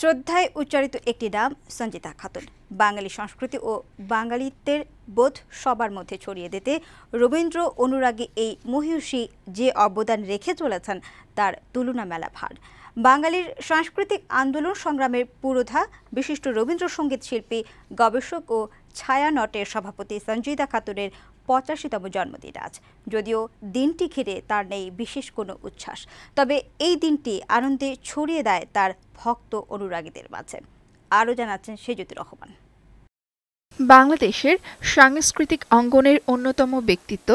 শ্রদ্ধায় উচ্চারিত একটি নাম সঞ্জিতা খাতুন বাঙালি সংস্কৃতি ও বাঙালিত্বের বোধ সবার মধ্যে ছড়িয়ে দিতে রবীন্দ্র অনুরাগী এই মহীয়সী যে অবদান রেখে চলেছেন তার তুলনা মেলা ভার বাঙালির সাংস্কৃতিক আন্দোলন সংগ্রামের পুরোধা বিশিষ্ট রবীন্দ্রসঙ্গীত শিল্পী গবেষক ও ছায়ানটের সভাপতি সঞ্জিদা খাতুনের 85তম জন্মদিন আজ যদিও দিনটি ঘিরে তার নেই বিশেষ কোনো উচ্ছ্বাস তবে এই দিনটি আনন্দে ছড়িয়ে দেয় তার ভক্ত অনুরাগীদের মাঝে আরও জানাচ্ছেন সেজুতুর রহমান বাংলাদেশের সাংস্কৃতিক অঙ্গনের অন্যতম ব্যক্তিত্ব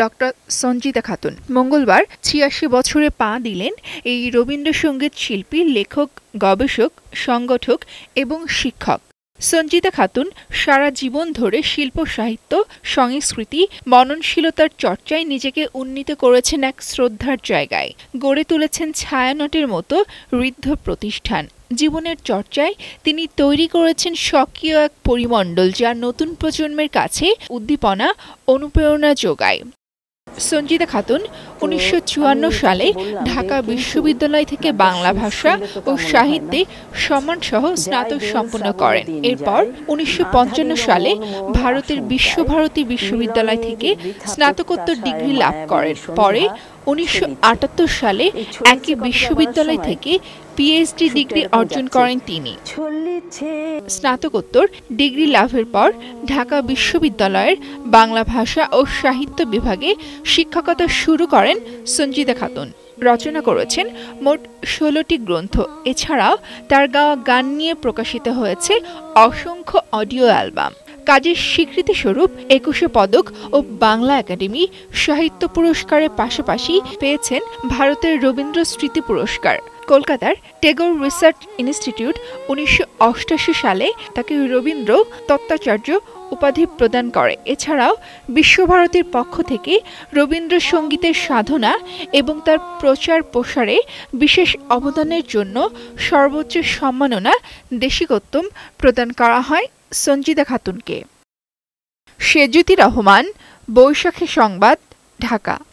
ডক্টর সঞ্জিদা খাতুন মঙ্গলবার 86 বছরে পা দিলেন এই রবীন্দ্রসঙ্গীত শিল্পী লেখক গবেষক সংগঠক এবং শিক্ষক সঞ্জিদা খাতুন সারা জীবন ধরে শিল্প সাহিত্য সংস্কৃতি মননশীলতার চর্চায় নিজেকে উন্নীত করেছেন এক শ্রদ্ধার জায়গায় গড়ে তুলেছেন ছায়ানটের মতো ঋদ্ধ প্রতিষ্ঠান জীবনের চর্চায় তিনি তৈরি করেছেন স্বকীয় এক পরিমণ্ডল যা নতুন প্রজন্মের কাছে উদ্দীপনা অনুপ্রেরণা যোগায় সঞ্জিদা খাতুন 1954 সালে ঢাকা বিশ্ববিদ্যালয় থেকে বাংলা ভাষা ও সাহিত্যে সম্মানসহ স্নাতক সম্পন্ন করেন এরপর 1955 সালে ভারতের বিশ্বভারতী বিশ্ববিদ্যালয় থেকে স্নাতকোত্তর ডিগ্রি লাভ করেন পরে 1978 সালে একই বিশ্ববিদ্যালয় থেকে পিএইচডি ডিগ্রি অর্জন করেন তিনি স্নাতকোত্তর ডিগ্রি লাভের পর ঢাকা বিশ্ববিদ্যালয়ের বাংলা ভাষা ও সাহিত্য বিভাগে শিক্ষকতা শুরু করেন সঞ্জিদা খাতুন রচনা করেছেন মোট 16টি গ্রন্থ এছাড়াও তার গাওয়া গান নিয়ে প্রকাশিত হয়েছে অসংখ্য অডিও অ্যালবাম কাজের স্বীকৃতিস্বরূপ 21 পদক ও বাংলা একাডেমি সাহিত্য পুরস্কারের পাশাপাশি পেয়েছেন ভারতের রবীন্দ্র স্মৃতি পুরস্কার কলকাতার টেগোর রিসার্চ ইনস্টিটিউট 1988 সালে তাকে রবীন্দ্র তত্ত্বাচার্য উপাধি প্রদান করে এছাড়াও বিশ্বভারতীর পক্ষ থেকে রবীন্দ্রসঙ্গীতের সাধনা এবং তার প্রচার প্রসারে বিশেষ অবদানের জন্য সর্বোচ্চ সম্মাননা দেশিকোত্তম প্রদান করা হয় সঞ্জিদা খাতুনকে সেজুতি রহমান বৈশাখী সংবাদ ঢাকা